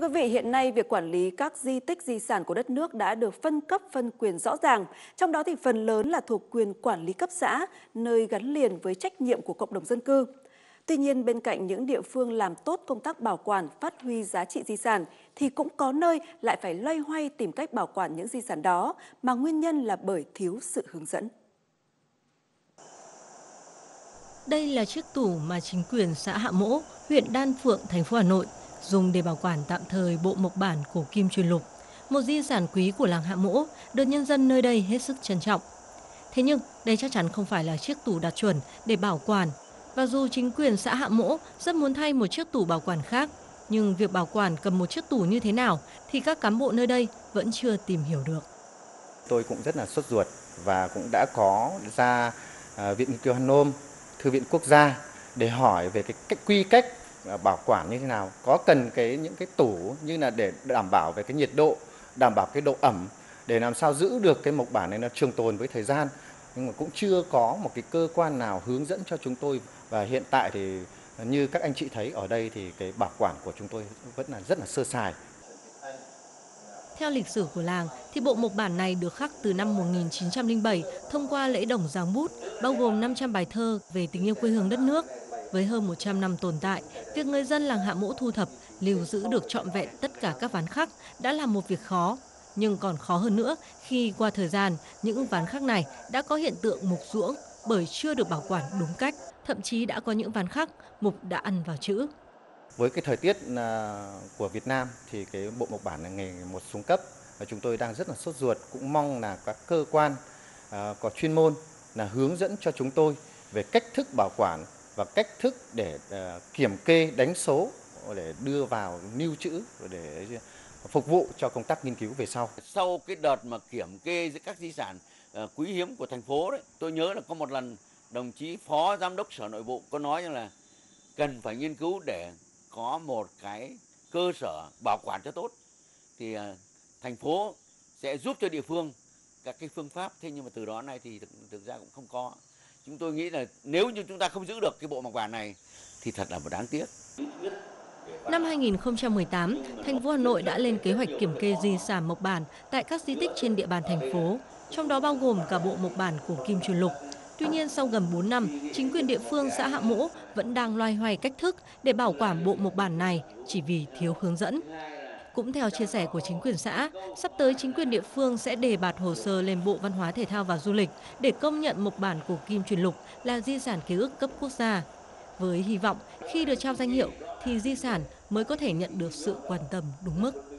Thưa quý vị, hiện nay việc quản lý các di tích di sản của đất nước đã được phân cấp phân quyền rõ ràng. Trong đó thì phần lớn là thuộc quyền quản lý cấp xã, nơi gắn liền với trách nhiệm của cộng đồng dân cư. Tuy nhiên, bên cạnh những địa phương làm tốt công tác bảo quản, phát huy giá trị di sản, thì cũng có nơi lại phải loay hoay tìm cách bảo quản những di sản đó, mà nguyên nhân là bởi thiếu sự hướng dẫn. Đây là chiếc tủ mà chính quyền xã Hạ Mỗ, huyện Đan Phượng, thành phố Hà Nội dùng để bảo quản tạm thời bộ mộc bản của Kim Truyền Lục, một di sản quý của làng Hạ Mỗ được nhân dân nơi đây hết sức trân trọng. Thế nhưng, đây chắc chắn không phải là chiếc tủ đạt chuẩn để bảo quản. Và dù chính quyền xã Hạ Mỗ rất muốn thay một chiếc tủ bảo quản khác, nhưng việc bảo quản cầm một chiếc tủ như thế nào thì các cán bộ nơi đây vẫn chưa tìm hiểu được. Tôi cũng rất là sốt ruột và cũng đã có ra Viện Kiều Hán Nôm, Thư viện Quốc gia để hỏi về cái quy cách bảo quản như thế nào, có cần những cái tủ như là để đảm bảo về cái nhiệt độ, đảm bảo cái độ ẩm để làm sao giữ được cái mộc bản này nó trường tồn với thời gian. Nhưng mà cũng chưa có một cái cơ quan nào hướng dẫn cho chúng tôi, và hiện tại thì như các anh chị thấy ở đây thì cái bảo quản của chúng tôi vẫn là rất là sơ sài. Theo lịch sử của làng thì bộ mộc bản này được khắc từ năm 1907 thông qua lễ đồng Giáng Bút, bao gồm 500 bài thơ về tình yêu quê hương đất nước. Với hơn 100 năm tồn tại, việc người dân làng Hạ Mỗ thu thập, lưu giữ được trọn vẹn tất cả các ván khắc đã là một việc khó. Nhưng còn khó hơn nữa khi qua thời gian, những ván khắc này đã có hiện tượng mục ruỗng bởi chưa được bảo quản đúng cách. Thậm chí đã có những ván khắc mục đã ăn vào chữ. Với cái thời tiết của Việt Nam thì cái bộ mộc bản là ngày một xuống cấp, và chúng tôi đang rất là sốt ruột, cũng mong là các cơ quan có chuyên môn là hướng dẫn cho chúng tôi về cách thức bảo quản và cách thức để kiểm kê đánh số để đưa vào lưu trữ để phục vụ cho công tác nghiên cứu về sau. Sau cái đợt mà kiểm kê các di sản quý hiếm của thành phố đấy, tôi nhớ là có một lần đồng chí Phó Giám đốc Sở Nội vụ có nói rằng là cần phải nghiên cứu để có một cái cơ sở bảo quản cho tốt, thì thành phố sẽ giúp cho địa phương các cái phương pháp. Thế nhưng mà từ đó nay thì thực ra cũng không có. Chúng tôi nghĩ là nếu như chúng ta không giữ được cái bộ mộc bản này thì thật là một đáng tiếc. Năm 2018, thành phố Hà Nội đã lên kế hoạch kiểm kê di sản mộc bản tại các di tích trên địa bàn thành phố, trong đó bao gồm cả bộ mộc bản của Kim Truyền Lục. Tuy nhiên, sau gần 4 năm, chính quyền địa phương xã Hạ Mỗ vẫn đang loay hoay cách thức để bảo quản bộ mộc bản này chỉ vì thiếu hướng dẫn. Cũng theo chia sẻ của chính quyền xã, sắp tới chính quyền địa phương sẽ đề bạt hồ sơ lên Bộ Văn hóa Thể thao và Du lịch để công nhận mộc bản của Kim Truyền Lục là di sản ký ức cấp quốc gia. Với hy vọng khi được trao danh hiệu thì di sản mới có thể nhận được sự quan tâm đúng mức.